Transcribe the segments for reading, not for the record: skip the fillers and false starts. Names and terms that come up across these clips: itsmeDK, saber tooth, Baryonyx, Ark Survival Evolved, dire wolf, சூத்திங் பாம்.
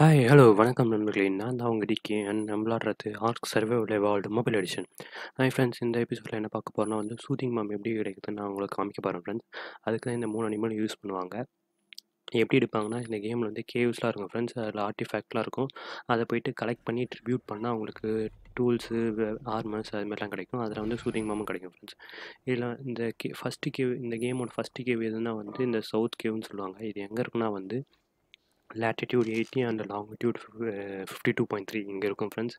Hi hello வணக்கம் நண்பர்களே, நான் தான் உங்கள் டிக்கி அண்ட் நம்ம விளாட்றது ark survival evolved mobile edition. Hi friends, இந்த எபிசோடில் என்ன பார்க்க போகிறோன்னா வந்து சூதிங் பாம் எப்படி கிடைக்குதுன்னு நான் உங்களுக்கு காமிக்க போகிறேன் ஃப்ரெண்ட்ஸ். அதுக்கு தான் இந்த 3 அனிமல் யூஸ் பண்ணுவாங்க. எப்படி எடுப்பாங்கன்னா, இந்த கேமில் வந்து கேவ்ஸ்லாம் இருக்கும் ஃப்ரெண்ட்ஸ், அதில் ஆர்டிஃபேக்ட்லாம் இருக்கும். அதை போய்ட்டு கலெக்ட் பண்ணி ட்ரிபியூட் பண்ணால் அவங்களுக்கு டூல்ஸு ஆர்மர்ஸ் அதுமாதிரிலாம் கிடைக்கும். அதில் வந்து சூதிங் பாமும் கிடைக்கும் ஃப்ரெண்ட்ஸ். இதில் இந்த ஃபஸ்ட்டு கேவ், இந்த கேமோட ஃபஸ்ட்டு கேவ் எதுனா வந்து இந்த சவுத் கேவ்னு சொல்லுவாங்க. இது எங்கே இருக்குன்னா வந்து லேட்டிடியூட் 80 அண்ட் லாங்கிடியூட் 52.3 இங்கே இருக்கும் ஃப்ரெண்ட்ஸ்.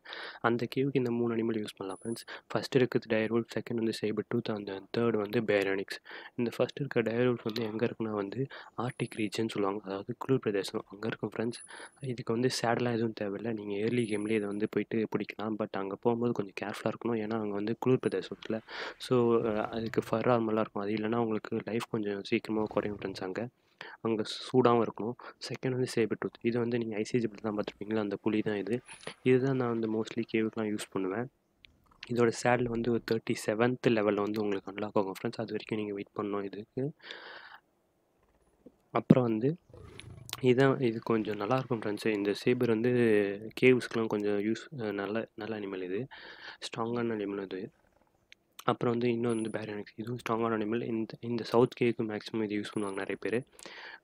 அந்த கேவுக்கு இந்த 3 அனிமல் யூஸ் பண்ணலாம் ஃப்ரெண்ட்ஸ். ஃபஸ்ட் இருக்குது dire wolf, செகண்ட் வந்து saber tooth, அந்த தேர்ட் வந்து baryonyx. இந்த ஃபஸ்ட் இருக்க dire wolf வந்து எங்கே இருக்குன்னா வந்து ஆர்டிக் ரீஜன் சொல்லுவாங்க, அதாவது குளிர் பிரதேசம் அங்கே இருக்கும் ஃப்ரெண்ட்ஸ். இதுக்கு வந்து சேடெலாம் எதுவும் தேவையில்லை, நீங்கள் ஏர்லி கேம்லேயே இதை வந்து போய்ட்டு பிடிக்கலாம். பட் அங்கே போகும்போது கொஞ்சம் கேர்ஃபுல்லாக இருக்கணும், ஏன்னா அங்கே வந்து குளிர் பிரதேசத்தில் ஸோ அதுக்கு ஃபர் ஆர்மெல்லாம் இருக்கும். அது இல்லைனா உங்களுக்கு லைஃப் கொஞ்சம் சீக்கிரமாக குறையும் ஃப்ரெண்ட்ஸ். அங்கே சூடாகவும் இருக்கணும். செகண்ட் வந்து saber tooth, இது வந்து நீங்கள் ஐசிஜிபிள் தான் பார்த்துருப்பீங்களா, அந்த புலி தான் இது. இதுதான் நான் வந்து மோஸ்ட்லி கேவுக்குலாம் யூஸ் பண்ணுவேன். இதோட சேடில் வந்து ஒரு 37th லெவலில் வந்து உங்களுக்கு அன்லாக் ஆகும் ஃப்ரெண்ட்ஸ். அது வரைக்கும் நீங்கள் வெயிட் பண்ணணும் இதுக்கு. அப்புறம் வந்து இது கொஞ்சம் நல்லாயிருக்கும் ஃப்ரெண்ட்ஸ். இந்த சேபர் வந்து கேவ்ஸ்க்குலாம் கொஞ்சம் யூஸ் நல்ல அனிமல், இது ஸ்ட்ராங்கான அனிமல் இது. அப்புறம் வந்து இன்னும் வந்து baryonyx, இதுவும் ஸ்ட்ராங்கான அனிமல். இந்த சவுத் கேவுக்கு மேக்ஸிமம் இது யூஸ் பண்ணுவாங்க நிறைய பேர்,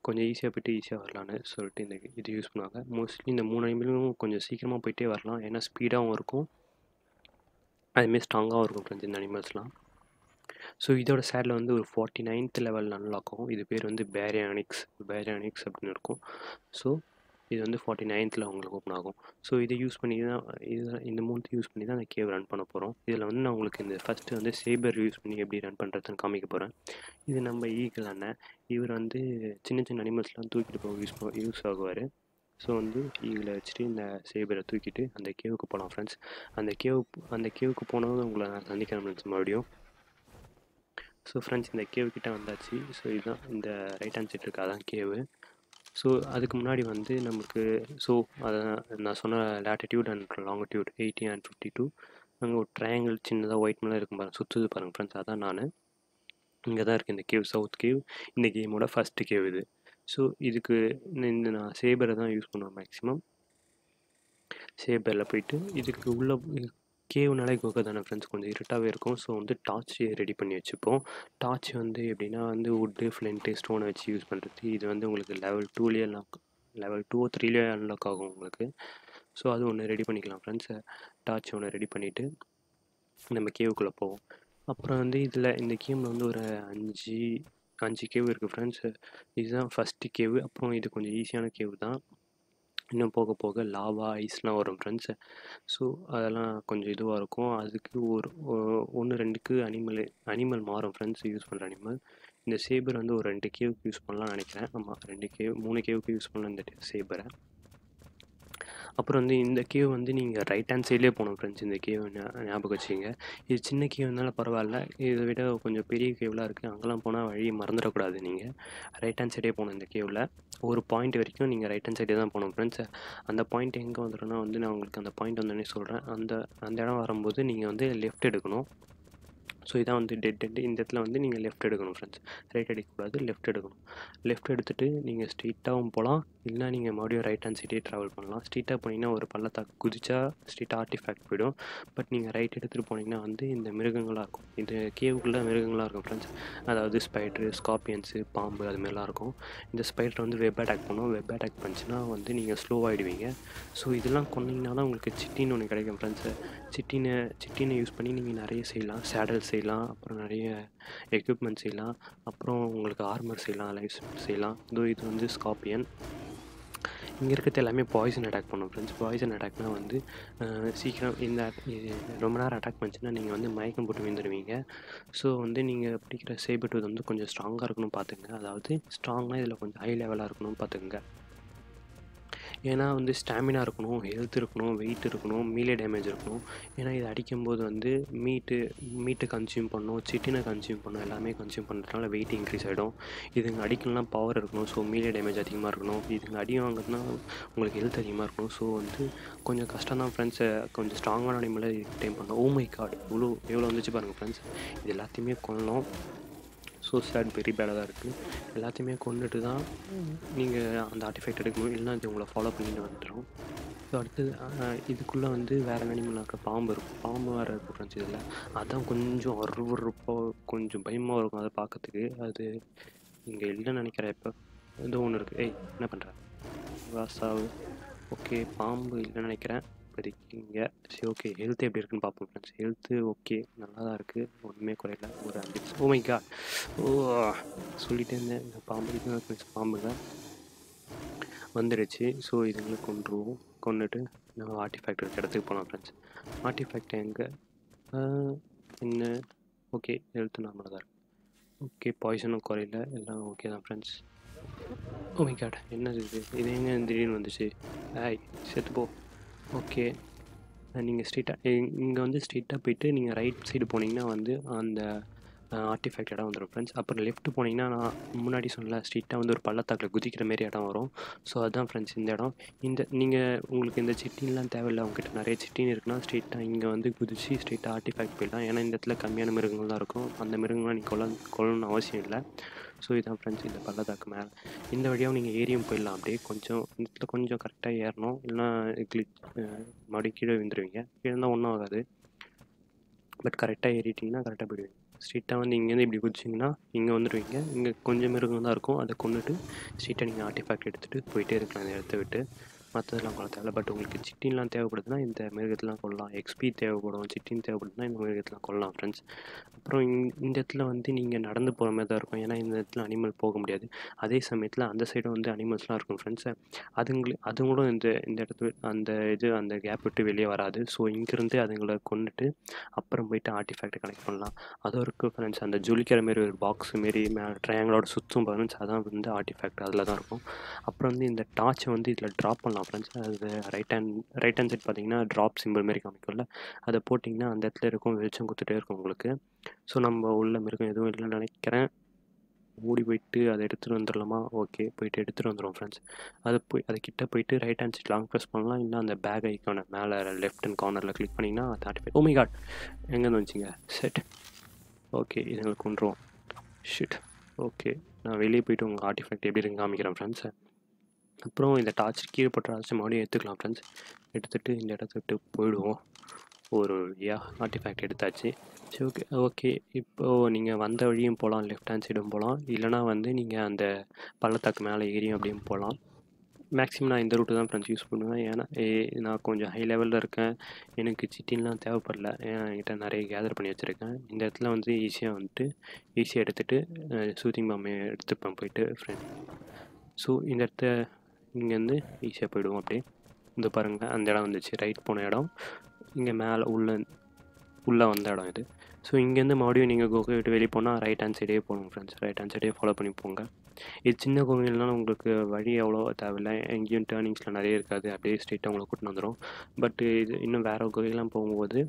கொஞ்சம் ஈஸியாக போய்ட்டு ஈஸியாக வரலான்னு சொல்லிட்டு இந்த இது யூஸ் பண்ணுவாங்க மோஸ்ட்லி. இந்த 3 அனிமலும் கொஞ்சம் சீக்கிரமாக போய்ட்டே வரலாம், ஏன்னா ஸ்பீடாகவும் இருக்கும், அதுமாரி ஸ்ட்ராங்காகவும் இருக்கும் ஃப்ரெண்ட்ஸ் இந்த அனிமல்ஸ்லாம். ஸோ இதோட சேடில் வந்து ஒரு 49th லெவலில் அன்லாக் ஆகும். இது பேர் வந்து baryonyx அப்படின்னு இருக்கும். ஸோ இது வந்து 49th உங்களுக்கு ஓப்பன் ஆகும். ஸோ இதை யூஸ் பண்ணி தான் இந்த 3 யூஸ் பண்ணி தான் அந்த கேவ் ரன் பண்ண போகிறோம். இதில் வந்து நான் உங்களுக்கு இந்த ஃபஸ்ட்டு வந்து சேபர் யூஸ் பண்ணி எப்படி ரன் பண்ணுறதுன்னு காமிக்க போகிறேன். இது நம்ம ஈகிள் அண்ணன், இவர் வந்து சின்ன அனிமல்ஸ்லாம் தூக்கிட்டு போக யூஸ் ஆகுவார். ஸோ வந்து ஈகிளை வச்சுட்டு இந்த சேபரை தூக்கிட்டு அந்த கேவுக்கு போகலாம் ஃப்ரெண்ட்ஸ். அந்த கேவுக்கு போனதும் உங்களை நான் சந்திக்கிறேன் ஃப்ரெண்ட்ஸ் மறுபடியும். ஸோ ஃப்ரெண்ட்ஸ், இந்த கேவ் கிட்டே வந்தாச்சு. ஸோ இதுதான் இந்த ரைட் ஹேண்ட் சைட் இருக்குது, அதான் கேவு. ஸோ அதுக்கு முன்னாடி வந்து நம்மளுக்கு அதை நான் சொன்ன லேட்டிடியூட் அண்ட் லாங்கிடியூட் 80 அண்ட் 52 அங்கே ஒரு ட்ரையாங்கிள் சின்னதாக ஒயிட் மேலே இருக்கும் பாருங்கள், சுற்றுது பாருங்கள் ஃப்ரெண்ட்ஸ். அதான் நான் இங்கே தான் இருக்கேன், இந்த கேவ் சவுத் கேவ், இந்த கேமோட ஃபஸ்ட்டு கேவ் இது. ஸோ இதுக்கு இந்த நான் சேபரை தான் யூஸ் பண்ணுவேன் மேக்ஸிமம். சேபரில் போய்ட்டு இதுக்கு உள்ளே கேவ்னாலே கோகை தானே ஃப்ரெண்ட்ஸ், கொஞ்சம் இருட்டாகவே இருக்கும். ஸோ வந்து டார்ச் ரெடி பண்ணி வச்சுப்போம். டார்ச் வந்து எப்படின்னா வந்து வுட்டு ஃப்ளென்ட்டு ஸ்டோனை வச்சு யூஸ் பண்ணுறது. இது வந்து உங்களுக்கு லெவல் 2லேயே அன்லாக், லெவல் 2 or 3லேயே அன்லாக் ஆகும் உங்களுக்கு. ஸோ அது ஒன்று ரெடி பண்ணிக்கலாம் ஃப்ரெண்ட்ஸ். டார்ச் ஒன்று ரெடி பண்ணிவிட்டு நம்ம கேவுக்குள்ளே போவோம். அப்புறம் வந்து இதில் இந்த கேமில் வந்து ஒரு 5 கேவ் இருக்குது ஃப்ரெண்ட்ஸ். இதுதான் ஃபஸ்ட்டு கேவ். அப்புறம் இது கொஞ்சம் ஈஸியான கேவ் தான், இன்னும் போக போக லாவா ஐஸ்லாம் வரும் ஃப்ரெண்ட்ஸு. ஸோ அதெல்லாம் கொஞ்சம் இதுவாக இருக்கும். அதுக்கு ஒரு 1-2 அனிமல் மாறும் ஃப்ரெண்ட்ஸ், யூஸ் பண்ணுற அனிமல். இந்த சேபர் வந்து ஒரு 2 கேவுக்கு யூஸ் பண்ணலாம்னு நினைக்கிறேன். ஆமாம், 2 கேவ் 3 கேவுக்கு யூஸ் பண்ணலாம் இந்த சேபரை. அப்புறம் வந்து இந்த கேவ் வந்து நீங்கள் ரைட் ஹேண்ட் சைட்லேயே போகணும் ஃப்ரெண்ட்ஸ். இந்த கேவ் ஞாபகம் வச்சுங்க. இது சின்ன கேவ்னால பரவாயில்ல, இதை விட கொஞ்சம் பெரிய கேவ்லாம் இருக்குது, அங்கெல்லாம் போனால் வழி மறந்துடக்கூடாது. நீங்கள் ரைட் ஹேண்ட் சைடே போகணும். இந்த கேவில் ஒரு பாயிண்ட் வரைக்கும் நீங்கள் ரைட் ஹேண்ட் சைடே தான் போகணும் ஃப்ரெண்ட்ஸ். அந்த பாயிண்ட் எங்கே வந்துடும்னா வந்து நான் உங்களுக்கு அந்த பாயிண்ட் வந்தோடனே சொல்கிறேன். அந்த இடம் வரும்போது நீங்கள் வந்து லெஃப்ட் எடுக்கணும். ஸோ இதான் வந்து டெட் இந்த இடத்துல வந்து நீங்கள் லெஃப்ட் எடுக்கணும் ஃப்ரெண்ட்ஸ், ரைட் அடிக்கக்கூடாது, லெஃப்ட் எடுக்கணும். லெஃப்ட் எடுத்துகிட்டு நீங்கள் ஸ்ட்ரீட்டாகவும் போகலாம், இல்லைனா நீங்கள் மறுபடியும் ரைட் ஹேண்ட் சைடே ட்ராவல் பண்ணலாம். ஸ்ட்ரீட்டாக போனீங்கன்னா ஒரு பள்ளத்தாக்கு குதிச்சா ஸ்ட்ரீட்டாக ஆர்டிஃபேக்ட் போய்டும். பட் நீங்கள் ரைட் எடுத்துகிட்டு போனீங்கன்னா வந்து இந்த மிருகங்களாக இருக்கும், இந்த கேவுக்குள்ளே மிருகங்களாக இருக்கும் ஃப்ரெண்ட்ஸ். அதாவது ஸ்பைட்ரு, ஸ்கார்பியன்ஸு, பாம்பு அதுமாரிலாம் இருக்கும். இந்த ஸ்பைட்ரு வந்து வெப் அட்டாக் பண்ணுவோம். வெப் அட்டாக் பண்ணிச்சுன்னா வந்து நீங்கள் ஸ்லோவாகிடுவீங்க. ஸோ இதெல்லாம் கொண்டிங்கன்னா தான் உங்களுக்கு சிட்டின்னு ஒன்று கிடைக்கும் ஃப்ரெண்ட்ஸு. சிட்டினை யூஸ் பண்ணி நீங்கள் நிறைய செய்யலாம், சேடல்ஸ் செய்யலாம், அப்புறம் நிறைய எக்யூப்மெண்ட் செய்யலாம், அப்புறம் உங்களுக்கு ஆர்மர் செய்யலாம், லைஃப் செய்யலாம். இது வந்து ஸ்கார்பியன். இங்கே இருக்கிறது எல்லாமே பாய்சன் அட்டாக் பண்ணும் ஃப்ரெண்ட்ஸ். பாய்சன் அட்டாக்னால் வந்து சீக்கிரம் ரொம்ப நேரம் அட்டாக் பண்ணிச்சுன்னா நீங்கள் வந்து மயக்கம் போட்டு விழுந்துருவீங்க. ஸோ வந்து நீங்கள் பிடிக்கிற saber tooth வந்து கொஞ்சம் ஸ்ட்ராங்காக இருக்கணும் பார்த்துங்க. அதாவது ஸ்ட்ராங்காக இதில் கொஞ்சம் ஹை லெவலாக இருக்கணும் பார்த்துங்க, ஏன்னா வந்து ஸ்டாமினா இருக்கணும், ஹெல்த் இருக்கணும், வெயிட் இருக்கணும், மீலே டேமேஜ் இருக்கணும். ஏன்னா இது அடிக்கும்போது வந்து மீட்டை கன்சியூம் பண்ணணும், சிட்டினை கன்சியூம் பண்ணணும், எல்லாமே கன்சியூம் பண்ணுறதுனால வெயிட் இன்க்ரீஸ் ஆகிடும். இதுங்க அடிக்கலாம் பவர் இருக்கணும், ஸோ மீலே டேமேஜ் அதிகமாக இருக்கணும். இதுங்க அடி வாங்குறதுனா உங்களுக்கு ஹெல்த் அதிகமாக இருக்கணும். ஸோ வந்து கொஞ்சம் கஷ்டம் தான் ஃப்ரெண்ட்ஸ். கொஞ்சம் ஸ்ட்ராங்கான அனிமலை டைம் பண்ணணும். ஓ மை காட், இவ்வளோ வந்துச்சு பாருங்கள் ஃப்ரெண்ட்ஸ். இது எல்லாத்தையுமே கொள்ளணும். so sad, very bad. எல்லாத்தையுமே கொண்டுட்டு தான் நீங்க அந்த ஆர்டிஃபேக்ட் எடுக்கணும், இல்லனா அது உங்களை ஃபாலோ பண்ணிட்டு வந்துரும். ஸோ அடுத்து இதுக்குள்ளே வந்து வேறு அனிமல்னாக்க பாம்பு இருக்கும், பாம்பு வேறு இருந்துச்சு. இதில் அதான் கொஞ்சம் அருவருப்போ கொஞ்சம் பயமாக இருக்கும் அதை பார்க்கறதுக்கு. அது இங்கே இல்லைன்னு நினைக்கிறேன். இப்போ ஏதோ ஒன்று இருக்குது. ஏய் என்ன பண்ணுறேன் வாசாவு? ஓகே பாம்பு இல்லைன்னு நினைக்கிறேன் இப்போதைக்கு இங்கே. சரி ஓகே ஹெல்த்து எப்படி இருக்குன்னு பார்ப்போம் ஃப்ரெண்ட்ஸ். ஹெல்த்து ஓகே நல்லா தான் இருக்குது, ஒன்றுமே குறையில. ஒரு 5 ஓ மை காட் ஓ சொல்லிகிட்டே இருந்தேன் இந்த பாம்பு. பாம்புங்க வந்துடுச்சு. ஸோ இதுங்களை கொண்டுருவோம், கொண்டுட்டு நம்ம ஆர்டிஃபேக்ட் இருக்கிற இடத்துக்கு போகலாம் ஃப்ரெண்ட்ஸ். ஆர்டிஃபேக்ட் எங்கே என்ன? ஓகே ஹெல்த்து நார்மலாக தான் இருக்குது. ஓகே பாய்சனும் குறையில, எல்லாம் ஓகே தான் ஃப்ரெண்ட்ஸ். ஓ மை காட் என்ன இது? இது எங்கே திடீர்னு வந்துச்சு? ஆய் செத்துப்போ. ஓகே நீங்கள் ஸ்ட்ரீட்டாக இங்கே வந்து ஸ்ட்ரீட்டாக போயிட்டு நீங்கள் ரைட் சைடு போனீங்கன்னா வந்து அந்த ஆர்டிஃபேக்ட் இடம் வந்துடும் ஃப்ரெண்ட்ஸ். அப்புறம் லெஃப்ட் போனீங்கன்னா நான் முன்னாடி சொன்னல ஸ்ட்ரீட்டாக வந்து ஒரு பள்ளத்தாக்கில் குதிக்கிற மாரி இடம் வரும். ஸோ அதுதான் ஃப்ரெண்ட்ஸ் இந்த இடம். இந்த நீங்கள் உங்களுக்கு இந்த சிட்டின்லாம் தேவையில்லை, அவங்ககிட்ட நிறைய சிட்டின்னு இருக்குன்னா ஸ்ட்ரீட்டாக இங்கே வந்து குதிச்சு ஸ்ட்ரீட்டாக ஆர்டிஃபேக்ட் போயிடலாம். ஏன்னா இந்த இடத்துல கம்மியான மிருகங்கள் தான் இருக்கும், அந்த மிருகங்கள்லாம் நீங்கள் கொள்ளணும்னு அவசியம் இல்லை. ஸோ இதுதான் ஃப்ரெண்ட்ஸ் இந்த பள்ளத்தாக்கு மேலே. இந்த வழியாகவும் நீங்கள் ஏரியும் போயிடலாம். அப்படியே கொஞ்சம் இடத்துல கொஞ்சம் கரெக்டாக ஏறணும், இல்லைனா கிளிக் மடி கீழே விழுந்துருவீங்க. இருந்தால் ஒன்றும் ஆகாது, பட் கரெக்டாக ஏறிட்டிங்கன்னா கரெக்டாக போயிடுவீங்க. ஸ்ட்ரீட்டாக வந்து இங்கேருந்து இப்படி குதிச்சிங்கன்னா இங்கே வந்துடுவீங்க. இங்கே கொஞ்சம் மிருகம் தான் இருக்கும், அதை கொண்டுட்டு ஸ்ட்ரீட்டாக நீங்கள் ஆர்டிஃபேக்ட் எடுத்துகிட்டு போயிட்டே இருக்கலாம் அந்த இடத்த விட்டு. மற்றதெல்லாம் கொள்ள தேவை, பட் உங்களுக்கு சிட்டின்லாம் தேவைப்படுதுன்னா இந்த மிருகத்தெலாம் கொள்ளலாம். எக்ஸ்பி தேவைப்படும், சிட்டின்னு தேவைப்படுதுன்னா இந்த மிருகத்தெலாம் கொள்ளலாம் ஃப்ரெண்ட்ஸ். அப்புறம் இந்த இடத்துல வந்து நீங்கள் நடந்து போகிற மாதிரி தான் இருக்கும், ஏன்னா இந்த இடத்துல அனிமல் போக முடியாது. அதே சமயத்தில் அந்த சைடும் வந்து அனிமல்ஸ்லாம் இருக்கும் ஃப்ரெண்ட்ஸு. அதுங்களும் இந்த இடத்துல அந்த கேப் விட்டு வெளியே வராது. ஸோ இங்கேருந்து அதுங்களை கொண்டுட்டு அப்புறம் போயிட்டு ஆர்டிஃபேக்டை கனெக்ட் பண்ணலாம். அதுவும் இருக்குது ஃப்ரெண்ட்ஸ், அந்த ஜொலிக்கிற மாரி ஒரு பாக்ஸ் மாரி ட்ரையாங்கிளோட சுற்றும் ஃப்ரெண்ட்ஸ், அதான் வந்து ஆர்டிஃபேக்ட் அதில் தான் இருக்கும். அப்புறம் வந்து இந்த டார்ச்சை வந்து இதில் ட்ராப் பண்ணலாம் ஃப்ரெண்ட்ஸ். அது ரைட் ஹேண்ட் சைட் பார்த்தீங்கன்னா ட்ராப் சிம்பிள் மாரி காமிக்கும்ல, அதை போட்டிங்கன்னா அந்த இடத்துல இருக்கும், வெளிச்சம் கொடுத்துட்டே இருக்கும் உங்களுக்கு. ஸோ நம்ம உள்ள மிருகம் எதுவும் இல்லைன்னு நினைக்கிறேன். ஓடி போயிட்டு அதை எடுத்துகிட்டு வந்துடலாமா? ஓகே போயிட்டு எடுத்துகிட்டு வந்துடும் ஃப்ரெண்ட்ஸ். அதுக்கிட்ட போயிட்டு right hand side long press பண்ணலாம், இல்லை அந்த பேக் ஐக்கான மேலே லெஃப்ட் ஹேண்ட் கார்னரில் கிளிக் பண்ணிங்கன்னா அது ஆர்டிஃபேக்ட். ஓ மை காட் எங்கேருந்து வந்துச்சிங்க? செட் ஓகே இது எங்களுக்கு கொண்டுருவோம். ஷிட் ஓகே நான் வெளியே போயிட்டு உங்கள் ஆர்டிஃபேக்ட் எப்படி இருக்குன்னு காமிக்கிறேன் ஃப்ரெண்ட்ஸு. அப்புறம் இந்த டார்ச் கீழே போட்ட டார்ச்சு மறுபடியும் எடுத்துக்கலாம் ஃப்ரெண்ட்ஸ். எடுத்துகிட்டு இந்த இடத்த விட்டு போயிடுவோம். ஒரு யா ஆர்டிஃபேக்ட் எடுத்தாச்சு. சரி ஓகே ஓகே இப்போது நீங்கள் வந்த வழியும் போகலாம், லெஃப்ட் ஹேண்ட் சைடும் போகலாம், இல்லைனா வந்து நீங்கள் அந்த பள்ளத்தாக்கு மேலே ஏரியும் அப்படியும் போகலாம். மேக்ஸிமம் நான் இந்த ரூட்டு தான் ஃப்ரெண்ட்ஸ் யூஸ் பண்ணுவேன், ஏன்னா நான் கொஞ்சம் ஹை லெவலில் இருக்கேன், எனக்கு சிட்டின்லாம் தேவைப்படல, என்கிட்ட நிறைய கேதர் பண்ணி வச்சுருக்கேன். இந்த இடத்துல வந்து ஈஸியாக எடுத்துகிட்டு சூத்திங் பாம் எடுத்துப்பேன் போயிட்டு ஃப்ரெண்ட். ஸோ இந்த இடத்த இங்கேருந்து ஈஸியாக போயிடுவோம். அப்படியே இந்த பாருங்கள் அந்த இடம் வந்துச்சு, ரைட் போன இடம், இங்கே மேலே உள்ளே வந்த இடம் இது. ஸோ இங்கேருந்து மறுபடியும் நீங்கள் குகை விட்டு வெளியே போனால் ரைட் ஹேண்ட் சைடே போகணும் ஃப்ரெண்ட்ஸ். ரைட் ஹேண்ட் சைடே ஃபாலோ பண்ணி போங்க. இது சின்ன குகைகள்னால உங்களுக்கு வழி எவ்வளோ தேவையில்லை, எங்கேயும் டேர்னிங்ஸ்லாம் நிறைய இருக்காது, அப்படியே ஸ்ட்ரெயிட்டாக உங்களை கூட்டின்னு வந்துடும். பட் இது இன்னும் வேறு குகைகள்லாம் போகும்போது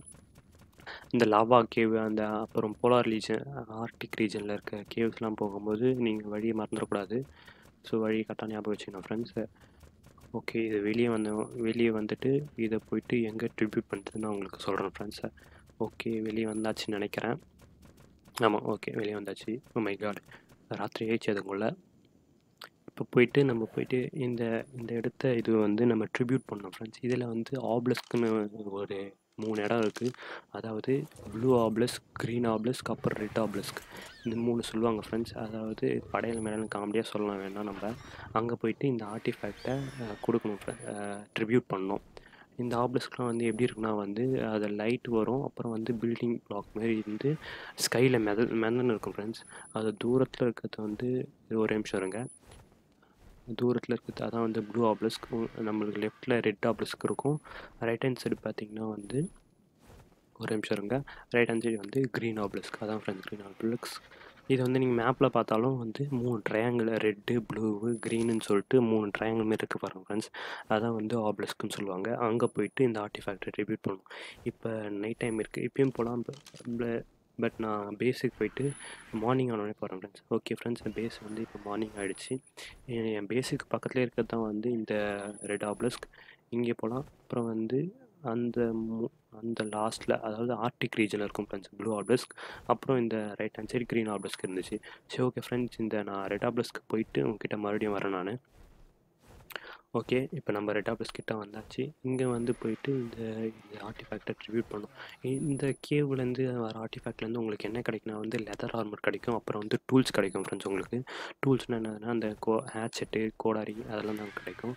இந்த லாவா கேவ், அந்த அப்புறம் போலார் ரீஜன், ஆர்டிக் ரீஜனில் இருக்க கேவ்ஸ்லாம் போகும்போது நீங்கள் வழியை மறந்துடக்கூடாது. ஸோ வழி கரெக்டாக ஞாபகம் வச்சுக்கணும் ஃப்ரெண்ட்ஸு. ஓகே இது வெளியே வந்துட்டு இதை போயிட்டு எங்கே ட்ரிபியூட் பண்ணுறதுன்னு உங்களுக்கு சொல்கிறேன் ஃப்ரெண்ட்ஸை. ஓகே வெளியே வந்தாச்சுன்னு நினைக்கிறேன். ஆமாம் ஓகே வெளியே வந்தாச்சு. ஓ மை காட் ராத்திரி ஆயிடுச்சு அதுக்குள்ளே. இப்போ போயிட்டு நம்ம போயிட்டு இந்த இடத்த இது வந்து நம்ம ட்ரிபியூட் பண்ணோம் ஃப்ரெண்ட்ஸ். இதில் வந்து ஆப்லஸ்க்குன்னு ஒரு 3 இடம் இருக்குது, அதாவது ப்ளூ ஆப்லஸ்க், க்ரீன் ஆப்லஸ்க், அப்புறம் ரெட் ஆப்லஸ்க், இந்த 3 சொல்லுவாங்க ஃப்ரெண்ட்ஸ். அதாவது படையல் மேலே காமெடியாக சொல்லலாம் வேணால் நம்ம அங்கே போயிட்டு இந்த ஆர்டிஃபேக்டை கொடுக்கணும், ட்ரிபியூட் பண்ணணும். இந்த ஆப்லஸ்க்லாம் வந்து எப்படி இருக்குன்னா வந்து அது லைட் வரும், அப்புறம் வந்து பில்டிங் பிளாக் மாதிரி இருந்து ஸ்கையில் மிதந்துன்னு இருக்கும் ஃப்ரெண்ட்ஸ். அது தூரத்தில் இருக்கிறது வந்து ஒரு நிமிஷம் இருங்க, தூரத்தில் இருக்கிறது அதான் வந்து ப்ளூ ஆப்லஸ்க், நம்மளுக்கு லெஃப்டில் ரெட் ஆப்லஸ்க் இருக்கும். ரைட் ஹேண்ட் சைடு பார்த்திங்கன்னா வந்து ஒரு நிமிஷம் இருங்க, ரைட் ஹேண்ட் சைடு வந்து க்ரீன் ஆப்லஸ்க், அதான் ஃப்ரெண்ட்ஸ் க்ரீன் ஆப்லஸ்க். இது வந்து நீங்கள் மேப்பில் பார்த்தாலும் வந்து 3 ட்ரையாங்கிள், ரெட்டு ப்ளூவு க்ரீனுன்னு சொல்லிட்டு 3 ட்ரையாங்கிள் மாரி இருக்குது பாருங்கள் ஃப்ரெண்ட்ஸ், அதான் வந்து ஆப்லஸ்க்குன்னு சொல்லுவாங்க. அங்கே போயிட்டு இந்த ஆர்டிஃபேக்டை ட்ரிபியூட் பண்ணுவோம். இப்போ நைட் டைம் இருக்குது, இப்பயும் போகலாம், பட் நான் பேஸுக்கு போயிட்டு மார்னிங் ஆனோடனே போகிறேன் ஃப்ரெண்ட்ஸ். ஓகே ஃப்ரெண்ட்ஸ் என் பேஸ் வந்து இப்போ மார்னிங் ஆகிடுச்சு. என் பேஸுக்கு பக்கத்துலேயே இருக்கிறது தான் வந்து இந்த ரெட் ஆப்லஸ்க், இங்கே போகலாம். அப்புறம் வந்து அந்த லாஸ்ட்டில் அதாவது ஆர்டிக் ரீஜனில் இருக்கும் ஃப்ரெண்ட்ஸ் ப்ளூ ஆப்டஸ்க், அப்புறம் இந்த right hand side green obelisk இருந்துச்சு. சரி ஓகே ஃப்ரெண்ட்ஸ், இந்த நான் ரெட் ஆப்டஸ்க்கு போயிட்டு உங்ககிட்ட மறுபடியும் வரேன் நான். ஓகே, இப்போ நம்ம ரெட் ஆப்டஸ் கிட்டே வந்தாச்சு. இங்கே வந்து போயிட்டு இந்த ஆர்டிஃபேக்டை ட்ரிபியூட் பண்ணோம். இந்த கேவ்லேருந்து வர ஆர்டிஃபேக்ட்லேருந்து உங்களுக்கு என்ன கிடைக்குன்னா வந்து லெதர் ஆர்மர் கிடைக்கும், அப்புறம் வந்து டூல்ஸ் கிடைக்கும் ஃப்ரெண்ட்ஸ். உங்களுக்கு டூல்ஸ்னால் என்னதுன்னா அந்த ஹேட் செட்டு, கோடாரி அதெல்லாம் தான் கிடைக்கும்.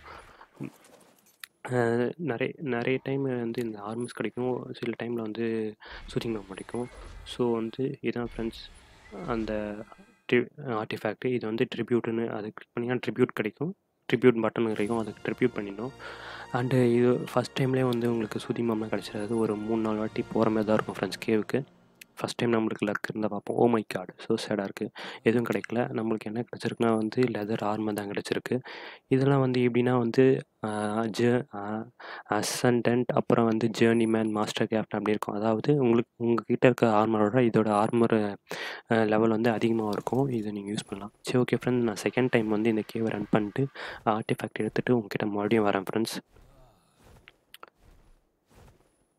நிறைய டைம் வந்து இந்த ஆர்மர்ஸ் கிடைக்கும், சில டைமில் வந்து சூத்திங் பாம் கிடைக்கும். ஸோ வந்து இதுதான் ஃப்ரெண்ட்ஸ் அந்த ஆர்டிஃபேக்ட். இது வந்து ட்ரிபியூட்டுன்னு அது கிளிக் பண்ணிங்கன்னா ட்ரிபியூட் கிடைக்கும், ட்ரிபியூட் பட்டன் கிடைக்கும், அதுக்கு ட்ரிபியூட் பண்ணிடும். அண்டு இது ஃபஸ்ட் டைம்லேயே வந்து உங்களுக்கு சூத்திங் பாம்லாம் கிடச்சிடாது, ஒரு 3-4 வாட்டி போகிற மாதிரி தான் இருக்கும் ஃப்ரெண்ட்ஸ் கேவுக்கு. ஃபஸ்ட் டைம் நம்மளுக்கு லக் இருந்தால் பார்ப்போம். ஓ மை காட், ஸோ சேடாக இருக்குது, எதுவும் கிடைக்கல. நம்மளுக்கு என்ன கிடச்சிருக்குன்னா வந்து லெதர் ஆர்மர் தான் கிடச்சிருக்கு. இதெல்லாம் வந்து எப்படின்னா வந்து அசன்டன்ட், அப்புறம் வந்து ஜேர்னி மேன், மாஸ்டர் கிராஃப்ட் அப்படி இருக்கும். அதாவது உங்ககிட்ட இருக்க ஆர்மரோட இதோட ஆர்மர் லெவல் வந்து அதிகமாக இருக்கும். இதை நீங்கள் யூஸ் பண்ணலாம். சரி ஓகே ஃப்ரெண்ட்ஸ், நான் செகண்ட் டைம் வந்து இந்த கேவை ரன் பண்ணிட்டு ஆர்டிஃபேக்ட் எடுத்துகிட்டு உங்ககிட்ட மறுபடியும் வரேன் ஃப்ரெண்ட்ஸ்.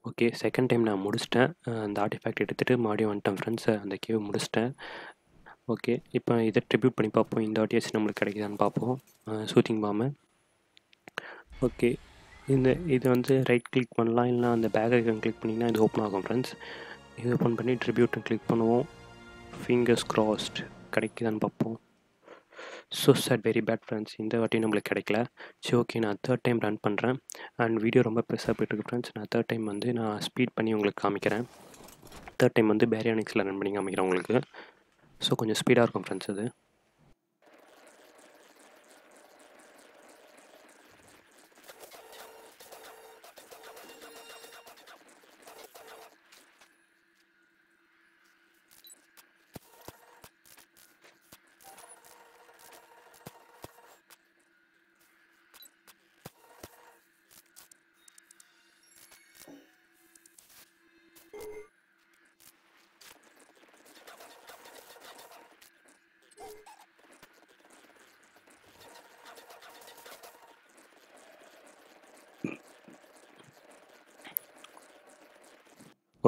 ஓகே, செகண்ட் டைம் நான் முடிச்சிட்டேன். அந்த ஆர்டிஃபேக்ட் எடுத்துகிட்டு மறுபடியும் வந்துட்டேன் ஃப்ரெண்ட்ஸ், அந்த கேவ் முடிச்சிட்டேன். ஓகே, இப்போ இதை ட்ரிபியூட் பண்ணி பார்ப்போம், இந்த ஆர்டிஎஸ் நம்மளுக்கு கிடைக்குதான்னு பார்ப்போம். சூத்திங் பாம். ஓகே, இது வந்து ரைட் கிளிக் பண்ணலாம், இல்லைனா அந்த பேக் ஐக்கான் கிளிக் பண்ணிங்கன்னா இது ஓப்பன் ஆகும் ஃப்ரெண்ட்ஸ். இது ஓப்பன் பண்ணி ட்ரிபியூட்டும் கிளிக் பண்ணுவோம். ஃபிங்கர்ஸ் க்ராஸ்ட் கிடைக்குதான்னு பார்ப்போம். So sir very bad friends, இந்த வாட்டியும் நம்மளுக்கு கிடைக்கல. சரி ஓகே, நான் தேர்ட் டைம் ரன் பண்ணுறேன். அண்ட் வீடியோ ரொம்ப பெருசாக போய்ட்டுருக்கு ஃப்ரெண்ட்ஸ். நான் தேர்ட் டைம் வந்து நான் ஸ்பீட் பண்ணி உங்களுக்கு காமிக்கிறேன். தேர்ட் டைம் வந்து பேரியானிக்ஸில் ரன் பண்ணி காமிக்கிறேன் உங்களுக்கு. ஸோ கொஞ்சம் ஸ்பீடாக இருக்கும் ஃப்ரெண்ட்ஸ் அது.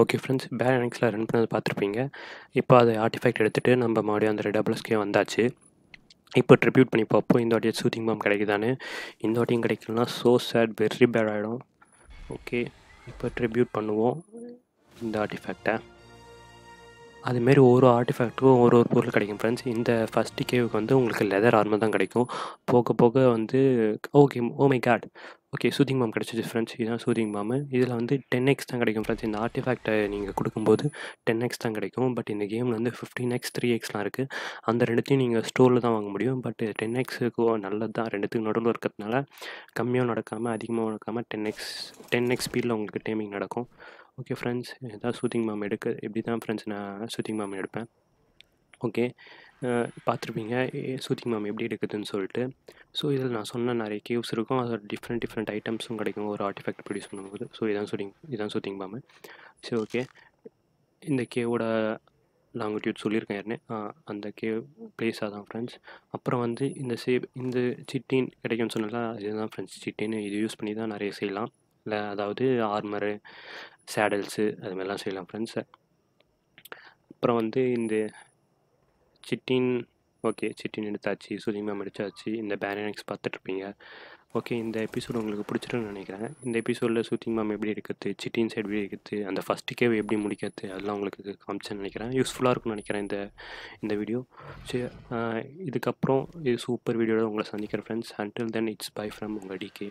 ஓகே ஃப்ரெண்ட்ஸ், பேரனிக்ஸில் ரன் பண்ணது பார்த்துருப்பீங்க. இப்போ அது ஆர்டிஃபேக்ட் எடுத்துகிட்டு நம்ம மறுபடியும் அந்த ரெட் டபுள்ஸ்கே வந்தாச்சு. இப்போ ட்ரிபியூட் பண்ணி பார்ப்போம், இந்த வாட்டியும் சூத்திங் பாம் கிடைக்குதான்னு. இந்த வாட்டியும் கிடைக்கலனா ஸோ சேட், வெரி பேட் ஆகிடும். ஓகே, இப்போ ட்ரிபியூட் பண்ணுவோம் இந்த ஆர்டிஃபேக்டை. அதுமாரி ஒரு ஆர்டிஃபேக்ட்டுக்கும் ஒரு பொருள் கிடைக்கும் ஃப்ரெண்ட்ஸ். இந்த ஃபஸ்ட்டு கேவுக்கு வந்து உங்களுக்கு லெதர் ஆர்மர் தான் கிடைக்கும். போக போக வந்து okay, oh my god, okay சூத்திங் பாம் கிடச்சிச்சு ஃப்ரெண்ட்ஸ். இதுதான் சூத்திங் பாம். இதில் வந்து 10x தான் கிடைக்கும் ஃப்ரெண்ட்ஸ். இந்த ஆர்டிஃபேக்ட்டை நீங்கள் கொடுக்கும்போது 10x தான் கிடைக்கும். பட் இந்த கேமில் வந்து 15x, 3xலாம் இருக்குது. அந்த ரெண்டுத்தையும் நீங்கள் ஸ்டோரில் தான் வாங்க முடியும். பட் 10xக்கு நல்லது தான், ரெண்டுத்துக்கு நடுவில் இருக்கிறதுனால கம்மியாக நடக்காமல் அதிகமாக நடக்காமல் 10x ஸ்பீடில் உங்களுக்கு டைமிங் நடக்கும். ஓகே ஃப்ரெண்ட்ஸ், ஏதாவது சூத்திங் பாம் இப்படி தான் ஃப்ரெண்ட்ஸ் நான் சூத்திங் பாம் எடுப்பேன். ஓகே, பார்த்துருப்பீங்க சூத்திங் பாம் எப்படி எடுக்குதுன்னு சொல்லிட்டு. ஸோ இதில் நான் சொன்ன நிறைய கேவ்ஸ் இருக்கும், அதோட டிஃப்ரெண்ட் ஐட்டம்ஸும் கிடைக்கும் ஒரு ஆர்டிஃபேக்ட் ப்ரொடியூஸ் பண்ணும்போது. ஸோ இதான் சூத்திங் பாம். சரி ஓகே, இந்த கேவோட லாங்கிடியூட் சொல்லியிருக்கேன் யாருன்னு, அந்த கேவ் பிளேஸ் அதான் ஃப்ரெண்ட்ஸ். அப்புறம் வந்து இந்த சிட்டின் கிடைக்கும்னு சொன்னால இதுதான் ஃப்ரெண்ட்ஸ் சிட்டின்னு. இது யூஸ் பண்ணி தான் நிறைய செய்யலாம், இல்லை அதாவது ஆர்மரு, சேடல்ஸு அதுமாதிரிலாம் செய்யலாம் ஃப்ரெண்ட்ஸு. அப்புறம் வந்து இந்த சிட்டின். ஓகே, சிட்டின் எடுத்தாச்சு, சூத்திங் பாம் அடித்தாச்சு, இந்த பேரியானிக்ஸ் பார்த்துட்ருப்பீங்க. ஓகே, இந்த எபிசோடு உங்களுக்கு பிடிச்சிருன்னு நினைக்கிறேன். இந்த எபிசோடில் சூத்திங் பாம் எப்படி எடுக்கிறது, சிட்டின் சைடு எப்படி எடுக்கிறது, அந்த ஃபஸ்ட்டு கேவ் எப்படி முடிக்கிறது, அதெல்லாம் உங்களுக்கு காமிச்சேன்னு நினைக்கிறேன். யூஸ்ஃபுல்லாக இருக்கும்னு நினைக்கிறேன் இந்த வீடியோ. சரி, இதுக்கப்புறம் இது சூப்பர் வீடியோட உங்களை சந்திக்கிறேன் friends. Until then, it's bye from உங்கள் டிகே.